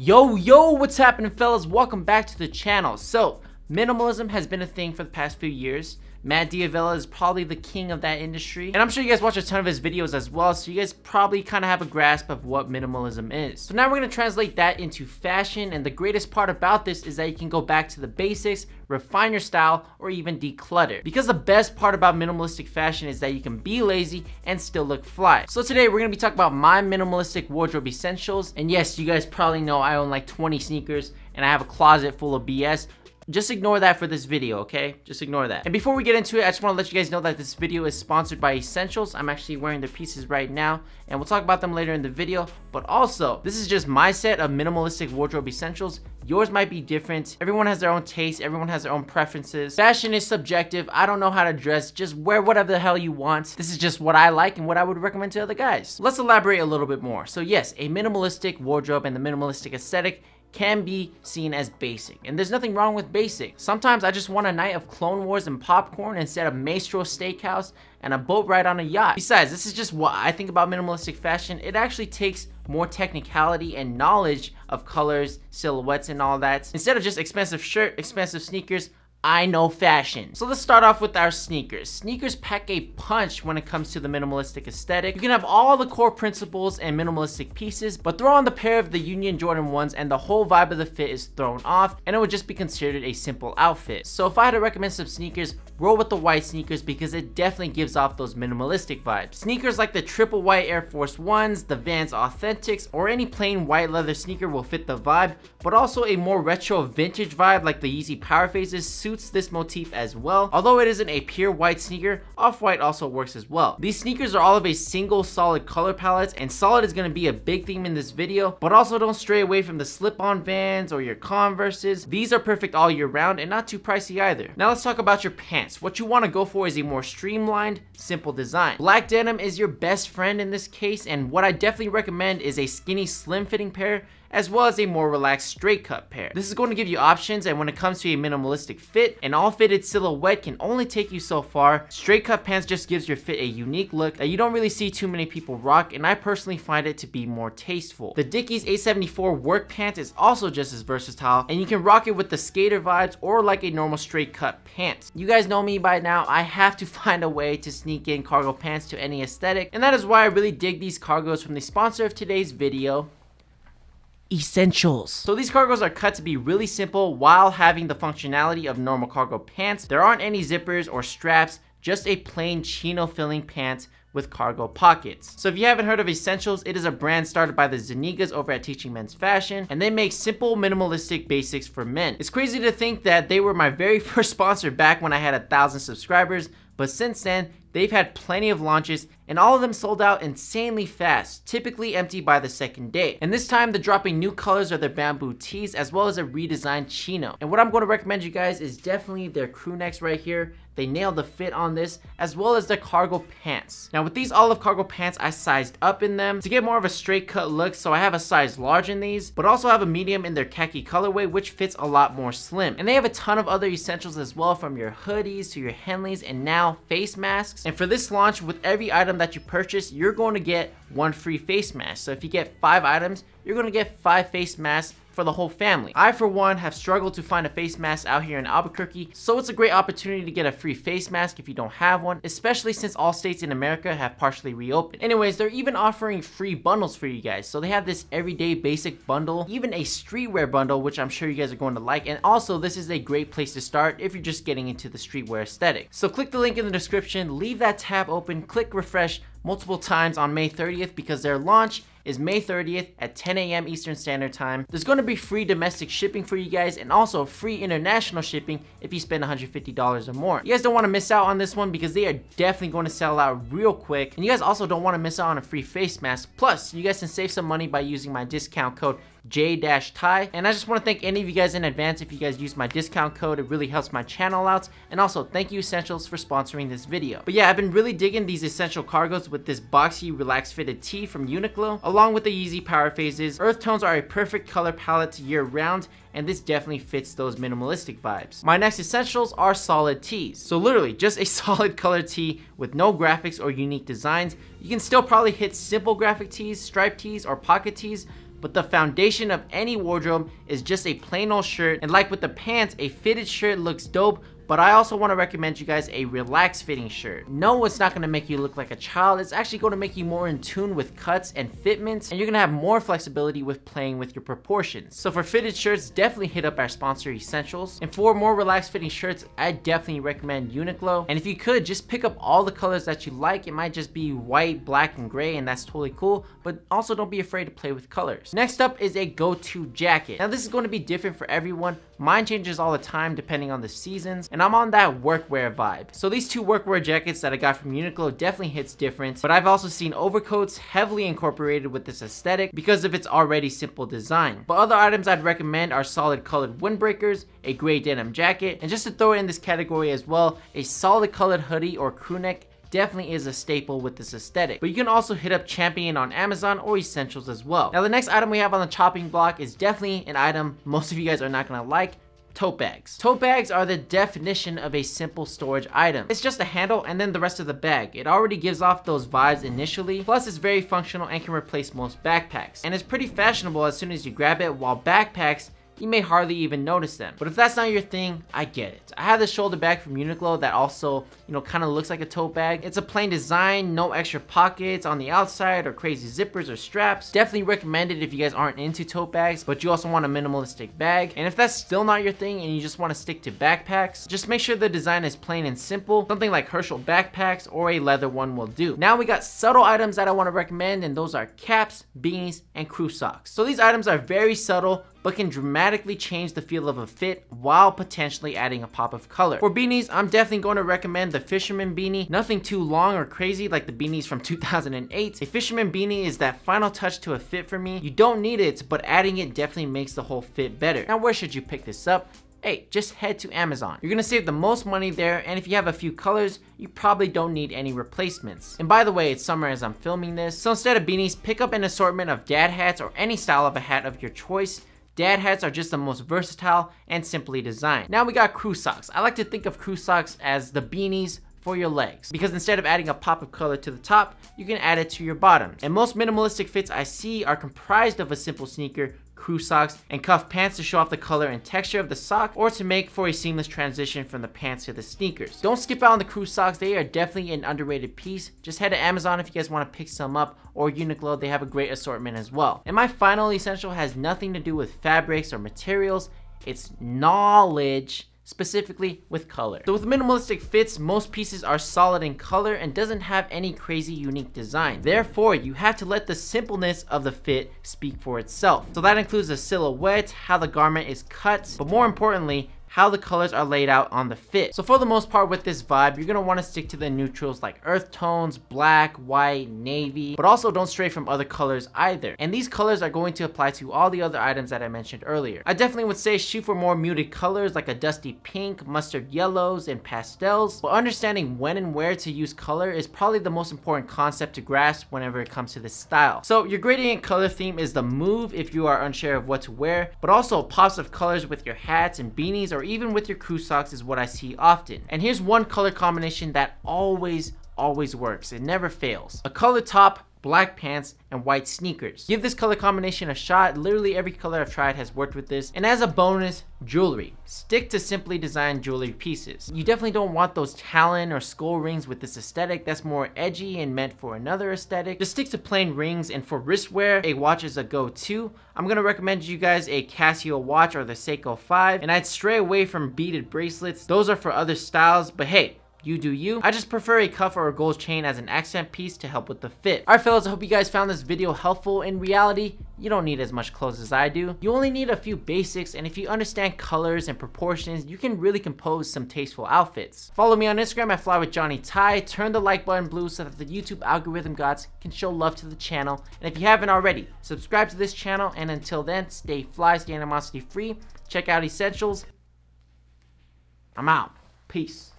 Yo, what's happening, fellas? Welcome back to the channel. So minimalism has been a thing for the past few years. Matt D'Avella is probably the king of that industry, and I'm sure you guys watch a ton of his videos as well, so you guys probably kind of have a grasp of what minimalism is. So now we're going to translate that into fashion, and the greatest part about this is that you can go back to the basics, refine your style, or even declutter, because the best part about minimalistic fashion is that you can be lazy and still look fly. So today we're gonna be talking about my minimalistic wardrobe essentials. And yes, you guys probably know I own like 20 sneakers and I have a closet full of BS. Just ignore that for this video, okay? Just ignore that. And before we get into it, I just want to let you guys know that this video is sponsored by Essentials. I'm actually wearing the pieces right now, and we'll talk about them later in the video. But also, this is just my set of minimalistic wardrobe essentials. Yours might be different. Everyone has their own taste. Everyone has their own preferences. Fashion is subjective. I don't know how to dress. Just wear whatever the hell you want. This is just what I like and what I would recommend to other guys. Let's elaborate a little bit more. So yes, a minimalistic wardrobe and the minimalistic aesthetic can be seen as basic, and there's nothing wrong with basic. Sometimes I just want a night of Clone Wars and popcorn instead of Maestro Steakhouse and a boat ride on a yacht. Besides, this is just what I think about minimalistic fashion. It actually takes more technicality and knowledge of colors, silhouettes, and all that, instead of just expensive shirt, expensive sneakers. I know fashion. So let's start off with our sneakers. Sneakers pack a punch when it comes to the minimalistic aesthetic. You can have all the core principles and minimalistic pieces, but throw on the pair of the Union Jordan 1s and the whole vibe of the fit is thrown off, and it would just be considered a simple outfit. So if I had to recommend some sneakers, roll with the white sneakers, because it definitely gives off those minimalistic vibes. Sneakers like the triple white Air Force Ones, the Vans Authentics, or any plain white leather sneaker will fit the vibe, but also a more retro vintage vibe like the Yeezy Powerphases suit this motif as well. Although it isn't a pure white sneaker, Off-White also works as well. These sneakers are all of a single solid color palette, and solid is going to be a big theme in this video, but also don't stray away from the slip-on Vans or your Converses. These are perfect all year round and not too pricey either. Now let's talk about your pants. What you want to go for is a more streamlined, simple design. Black denim is your best friend in this case, and what I definitely recommend is a skinny, slim fitting pair, as well as a more relaxed straight cut pair. This is going to give you options, and when it comes to a minimalistic fit, an all fitted silhouette can only take you so far. Straight cut pants just gives your fit a unique look that you don't really see too many people rock, and I personally find it to be more tasteful. The Dickies 874 work pants is also just as versatile, and you can rock it with the skater vibes or like a normal straight cut pants. You guys know me by now, I have to find a way to sneak in cargo pants to any aesthetic, and that is why I really dig these cargos from the sponsor of today's video, Essentials. So these cargos are cut to be really simple while having the functionality of normal cargo pants. There aren't any zippers or straps, just a plain chino filling pants with cargo pockets. So if you haven't heard of Essentials, it is a brand started by the Zanigas over at Teaching Men's Fashion, and they make simple minimalistic basics for men. It's crazy to think that they were my very first sponsor back when I had 1,000 subscribers, but since then they've had plenty of launches, and all of them sold out insanely fast, typically empty by the second day. And this time they're dropping new colors of their bamboo tees, as well as a redesigned chino. And what I'm going to recommend you guys is definitely their crew necks right here. They nailed the fit on this, as well as their cargo pants. Now with these olive cargo pants, I sized up in them to get more of a straight cut look, so I have a size large in these, but also have a medium in their khaki colorway, which fits a lot more slim. And they have a ton of other essentials as well, from your hoodies to your Henleys and now face masks. And for this launch, with every item that you purchase, you're going to get one free face mask. So if you get 5 items, you're going to get 5 face masks for the whole family. I, for one, have struggled to find a face mask out here in Albuquerque, so it's a great opportunity to get a free face mask if you don't have one, especially since all states in America have partially reopened. Anyways, they're even offering free bundles for you guys. So they have this everyday basic bundle, even a streetwear bundle, which I'm sure you guys are going to like. And also, this is a great place to start if you're just getting into the streetwear aesthetic. So click the link in the description, leave that tab open, click refresh multiple times on May 30th, because their launch is May 30th at 10 a.m. Eastern Standard Time. There's going to be free domestic shipping for you guys, and also free international shipping if you spend $150 or more. You guys don't want to miss out on this one, because they are definitely going to sell out real quick. And you guys also don't want to miss out on a free face mask. Plus, you guys can save some money by using my discount code J-THAI. And I just want to thank any of you guys in advance if you guys use my discount code. It really helps my channel out. And also, thank you Essentials for sponsoring this video. But yeah, I've been really digging these essential cargos with this boxy, relaxed fitted tee from Uniqlo, along with the Yeezy Powerphases. Earth tones are a perfect color palette year round, and this definitely fits those minimalistic vibes. My next essentials are solid tees. So literally just a solid color tee with no graphics or unique designs. You can still probably hit simple graphic tees, striped tees, or pocket tees, but the foundation of any wardrobe is just a plain old shirt. And like with the pants, a fitted shirt looks dope, but I also want to recommend you guys a relaxed fitting shirt. No, it's not going to make you look like a child. It's actually going to make you more in tune with cuts and fitments, and you're going to have more flexibility with playing with your proportions. So for fitted shirts, definitely hit up our sponsor Essentials. And for more relaxed fitting shirts, I definitely recommend Uniqlo. And if you could, just pick up all the colors that you like. It might just be white, black, and gray, and that's totally cool, but also don't be afraid to play with colors. Next up is a go-to jacket. Now this is going to be different for everyone. Mine changes all the time depending on the seasons, and I'm on that workwear vibe. So these two workwear jackets that I got from Uniqlo definitely hits different, but I've also seen overcoats heavily incorporated with this aesthetic because of its already simple design. But other items I'd recommend are solid colored windbreakers, a gray denim jacket, and just to throw it in this category as well, a solid colored hoodie or crewneck definitely is a staple with this aesthetic. But you can also hit up Champion on Amazon or Essentials as well. Now the next item we have on the chopping block is definitely an item most of you guys are not gonna like: tote bags. Tote bags are the definition of a simple storage item. It's just a handle and then the rest of the bag. It already gives off those vibes initially, plus it's very functional and can replace most backpacks. And it's pretty fashionable as soon as you grab it, while backpacks, you may hardly even notice them. But if that's not your thing, I get it. I have this shoulder bag from Uniqlo that also, kind of looks like a tote bag. It's a plain design, no extra pockets on the outside or crazy zippers or straps. Definitely recommend it if you guys aren't into tote bags, but you also want a minimalistic bag. And if that's still not your thing and you just want to stick to backpacks, just make sure the design is plain and simple. Something like Herschel backpacks or a leather one will do. Now we got subtle items that I want to recommend, and those are caps, beanies, and crew socks. So these items are very subtle, but can dramatically change the feel of a fit while potentially adding a pop of color. For beanies, I'm definitely going to recommend the fisherman beanie. Nothing too long or crazy like the beanies from 2008. A fisherman beanie is that final touch to a fit for me. You don't need it, but adding it definitely makes the whole fit better. Now, where should you pick this up? Hey, just head to Amazon. You're gonna save the most money there, and if you have a few colors, you probably don't need any replacements. And by the way, it's summer as I'm filming this, so instead of beanies, pick up an assortment of dad hats or any style of a hat of your choice. Dad hats are just the most versatile and simply designed. Now we got crew socks. I like to think of crew socks as the beanies for your legs, because instead of adding a pop of color to the top, you can add it to your bottoms. And most minimalistic fits I see are comprised of a simple sneaker, crew socks, and cuff pants to show off the color and texture of the sock, or to make for a seamless transition from the pants to the sneakers. Don't skip out on the crew socks. They are definitely an underrated piece. Just head to Amazon if you guys want to pick some up, or Uniqlo. They have a great assortment as well. And my final essential has nothing to do with fabrics or materials. It's knowledge, specifically with color. So with minimalistic fits, most pieces are solid in color and doesn't have any crazy unique design. Therefore, you have to let the simpleness of the fit speak for itself. So that includes the silhouette, how the garment is cut, but more importantly, how the colors are laid out on the fit. So for the most part with this vibe, you're gonna wanna stick to the neutrals like earth tones, black, white, navy, but also don't stray from other colors either. And these colors are going to apply to all the other items that I mentioned earlier. I definitely would say shoot for more muted colors like a dusty pink, mustard yellows, and pastels, but understanding when and where to use color is probably the most important concept to grasp whenever it comes to this style. So your gradient color theme is the move if you are unsure of what to wear, but also pops of colors with your hats and beanies or even with your crew socks is what I see often. And here's one color combination that always works. It never fails: a color top, black pants, and white sneakers. Give this color combination a shot. Literally every color I've tried has worked with this. And as a bonus, jewelry. Stick to simply designed jewelry pieces. You definitely don't want those talon or skull rings with this aesthetic. That's more edgy and meant for another aesthetic. Just stick to plain rings. And for wristwear, a watch is a go-to. I'm gonna recommend you guys a Casio watch or the Seiko 5, and I'd stray away from beaded bracelets. Those are for other styles, but hey, you do you. I just prefer a cuff or a gold chain as an accent piece to help with the fit. Alright fellas, I hope you guys found this video helpful. In reality, you don't need as much clothes as I do. You only need a few basics, and if you understand colors and proportions, you can really compose some tasteful outfits. Follow me on Instagram at flywithjohnnythai. Turn the like button blue so that the YouTube algorithm gods can show love to the channel. And if you haven't already, subscribe to this channel, and until then, stay fly, stay animosity free. Check out Essentials. I'm out. Peace.